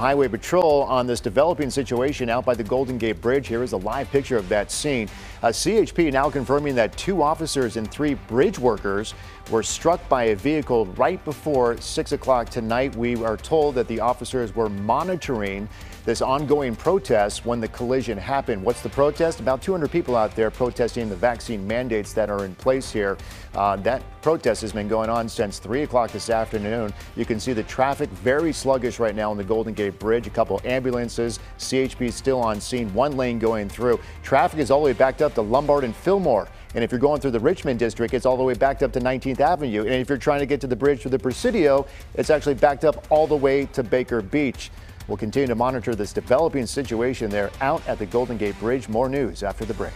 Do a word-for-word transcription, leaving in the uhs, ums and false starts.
Highway Patrol on this developing situation out by the Golden Gate Bridge. Here is a live picture of that scene. Uh, C H P now confirming that two officers and three bridge workers were struck by a vehicle right before six o'clock tonight. We are told that the officers were monitoring this ongoing protest when the collision happened. What's the protest? About two hundred people out there protesting the vaccine mandates that are in place here. Uh, that protest has been going on since three o'clock this afternoon. You can see the traffic very sluggish right now on the Golden Gate Bridge. A couple ambulances, C H P still on scene, one lane going through. Traffic is all the way backed up to Lombard and Fillmore. And if you're going through the Richmond district, it's all the way backed up to nineteenth Avenue. And if you're trying to get to the bridge through the Presidio, it's actually backed up all the way to Baker Beach. We'll continue to monitor this developing situation there out at the Golden Gate Bridge. More news after the break.